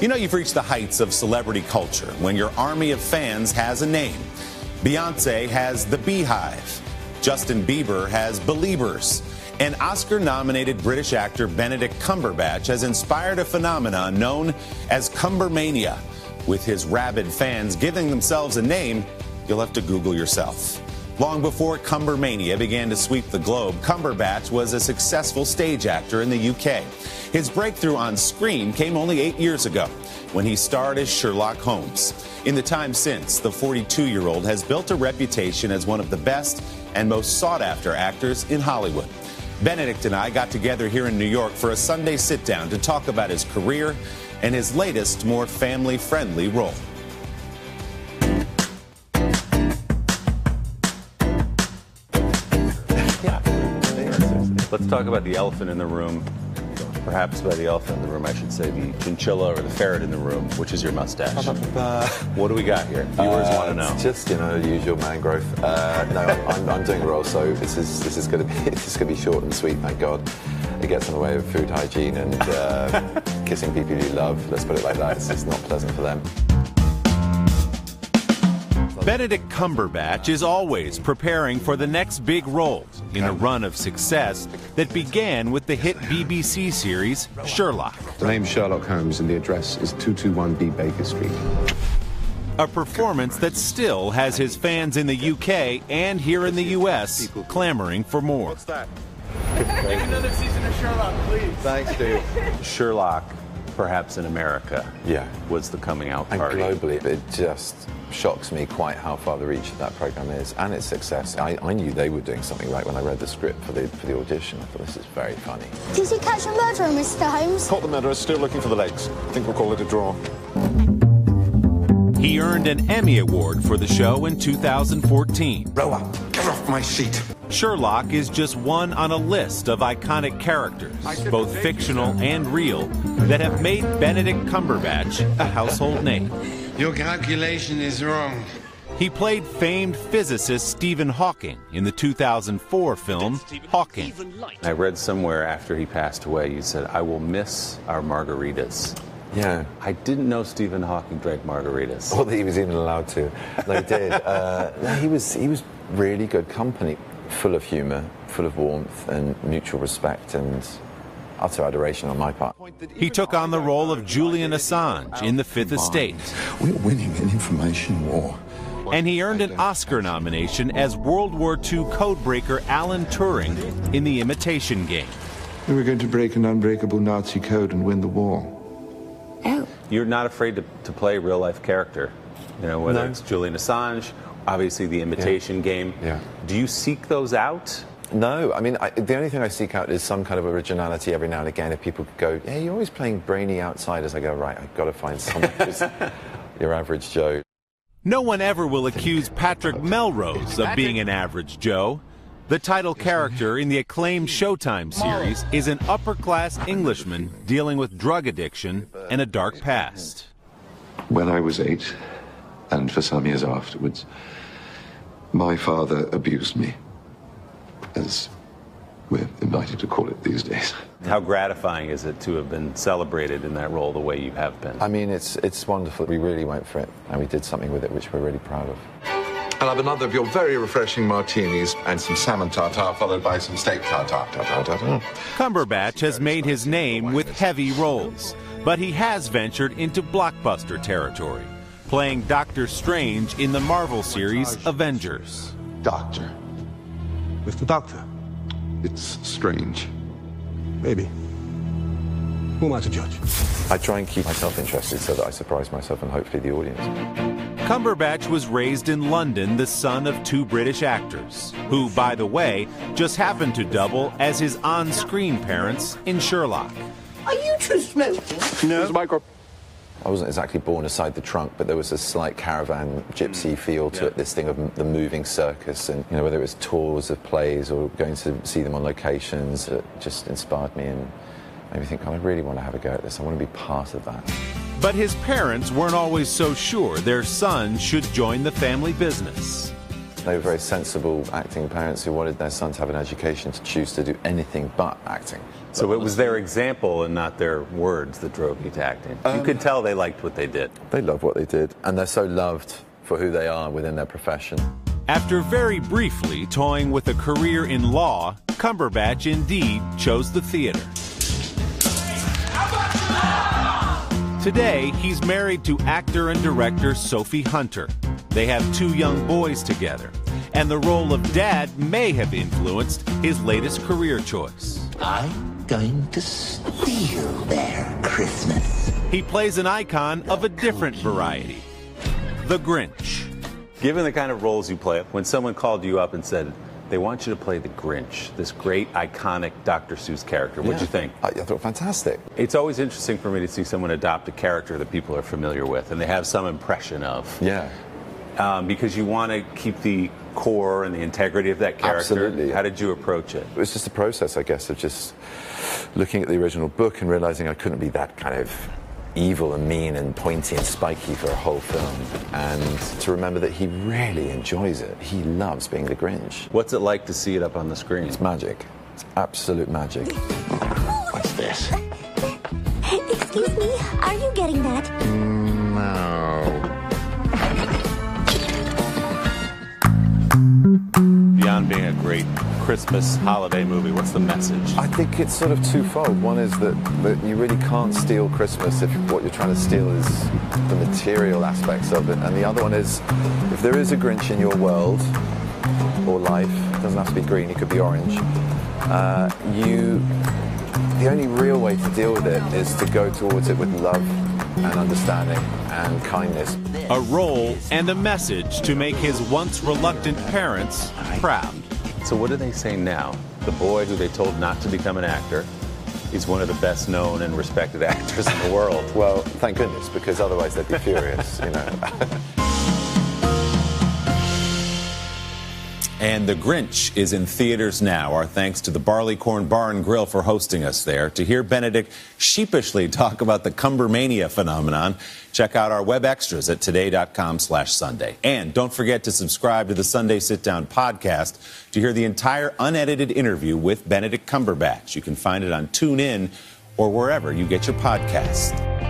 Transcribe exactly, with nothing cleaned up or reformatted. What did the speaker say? You know you've reached the heights of celebrity culture when your army of fans has a name. Beyonce has the Beehive. Justin Bieber has Beliebers. And Oscar-nominated British actor Benedict Cumberbatch has inspired a phenomenon known as Cumbermania. With his rabid fans giving themselves a name you'll have to Google yourself. Long before Cumbermania began to sweep the globe, Cumberbatch was a successful stage actor in the U K. His breakthrough on screen came only eight years ago, when he starred as Sherlock Holmes. In the time since, the forty-two-year-old has built a reputation as one of the best and most sought-after actors in Hollywood. Benedict and I got together here in New York for a Sunday sit-down to talk about his career and his latest, more family-friendly role. Let's talk about the elephant in the room. Perhaps by the elephant in the room, I should say the chinchilla or the ferret in the room, which is your mustache. Uh, what do we got here? Viewers uh, want to know. It's just, you know, the usual mangrove. Uh, no, I'm, I'm doing well, so this is this is going to be this is going to be short and sweet. Thank God. It gets in the way of food hygiene and uh, kissing people you love. Let's put it like that. It's just not pleasant for them. Benedict Cumberbatch is always preparing for the next big role in a run of success that began with the hit B B C series Sherlock. The name's Sherlock Holmes and the address is two two one B Baker Street. A performance that still has his fans in the U K and here in the U S clamoring for more. What's that? Make another season of Sherlock, please. Thanks, dude. Sherlock, perhaps in America, yeah, was the coming out party. And globally, it just shocks me quite how far the reach of that program is and its success. I, I knew they were doing something right when I read the script for the for the audition. I thought, this is very funny. Did you catch a murderer, Mister Holmes? Caught the murderer, still looking for the legs. I think we'll call it a draw. He earned an Emmy Award for the show in two thousand fourteen. Row up, get off my seat. Sherlock is just one on a list of iconic characters, both fictional and real, that have made Benedict Cumberbatch a household name. Your calculation is wrong. He played famed physicist Stephen Hawking in the two thousand four film Hawking. I read somewhere after he passed away, you said, I will miss our margaritas. Yeah. I didn't know Stephen Hawking drank margaritas. Or that he was even allowed to. No, he did. Uh, no, he was, he was really good company. Full of humor, full of warmth and mutual respect and utter adoration on my part. He took on the role of Julian Assange in The Fifth Estate. We're winning an information war. And he earned an Oscar nomination as World War Two codebreaker Alan Turing in The Imitation Game. We were going to break an unbreakable Nazi code and win the war. Oh. You're not afraid to, to play a real-life character, you know, whether no. it's Julian Assange, obviously The Imitation yeah. Game. Yeah. Do you seek those out? No, I mean, I, the only thing I seek out is some kind of originality every now and again. If people go, yeah, you're always playing brainy outsiders, I go, right, I've got to find someone who's your average Joe. No one ever will accuse Patrick Melrose of being an average Joe. The title character in the acclaimed Showtime series is an upper-class Englishman dealing with drug addiction and a dark past. When I was eight, and for some years afterwards, my father abused me, as we're invited to call it these days. How gratifying is it to have been celebrated in that role the way you have been? I mean, it's, it's wonderful. We really went for it, and we did something with it which we're really proud of. I'll have another of your very refreshing martinis and some salmon tartare, followed by some steak tartare. tartare, tartare. Cumberbatch has made his name with heavy roles, but he has ventured into blockbuster territory, playing Doctor Strange in the Marvel series Avengers. Doctor. With the doctor. It's strange. Maybe. Who am I to judge? I try and keep myself interested so that I surprise myself and hopefully the audience. Cumberbatch was raised in London, the son of two British actors, who, by the way, just happened to double as his on-screen parents in Sherlock. Are you two smoking? No. There's a micro. I wasn't exactly born aside the trunk, but there was a slight caravan gypsy feel to yeah. it, this thing of the moving circus, and you know, whether it was tours of plays or going to see them on locations, it just inspired me and made me think, oh, I really want to have a go at this. I want to be part of that. But his parents weren't always so sure their son should join the family business. They were very sensible acting parents who wanted their son to have an education to choose to do anything but acting. So but it was their example and not their words that drove you to acting. Um, you could tell they liked what they did. They loved what they did, and they're so loved for who they are within their profession. After very briefly toying with a career in law, Cumberbatch indeed chose the theater. Today, he's married to actor and director Sophie Hunter. They have two young boys together, and the role of dad may have influenced his latest career choice. I'm going to steal their Christmas. He plays an icon of a different variety, the Grinch. Given the kind of roles you play, when someone called you up and said, they want you to play the Grinch, this great, iconic Doctor Seuss character. What'd yeah. you think? I, I thought fantastic. It's always interesting for me to see someone adopt a character that people are familiar with and they have some impression of. Yeah. Um, because you want to keep the core and the integrity of that character. Absolutely. How did you approach it? It was just a process, I guess, of just looking at the original book and realizing I couldn't be that kind of evil and mean and pointy and spiky for a whole film, and to remember that he really enjoys it. He loves being the Grinch. What's it like to see it up on the screen? It's magic. It's absolute magic. What's this? Excuse me, are you getting that? No. Beyond being a great Christmas holiday movie, what's the message? I think it's sort of twofold. One is that, that you really can't steal Christmas if what you're trying to steal is the material aspects of it. And the other one is, if there is a Grinch in your world or life, it doesn't have to be green, it could be orange, uh, you, the only real way to deal with it is to go towards it with love and understanding and kindness. A role and a message to make his once reluctant parents proud. So what do they say now? The boy who they told not to become an actor is one of the best known and respected actors in the world. Well, thank goodness, because otherwise they'd be furious, you know. And The Grinch is in theaters now. Our thanks to the Barleycorn Bar and Grill for hosting us there. To hear Benedict sheepishly talk about the Cumbermania phenomenon, check out our web extras at today dot com slash Sunday. And don't forget to subscribe to the Sunday Sit Down podcast to hear the entire unedited interview with Benedict Cumberbatch. You can find it on TuneIn or wherever you get your podcasts.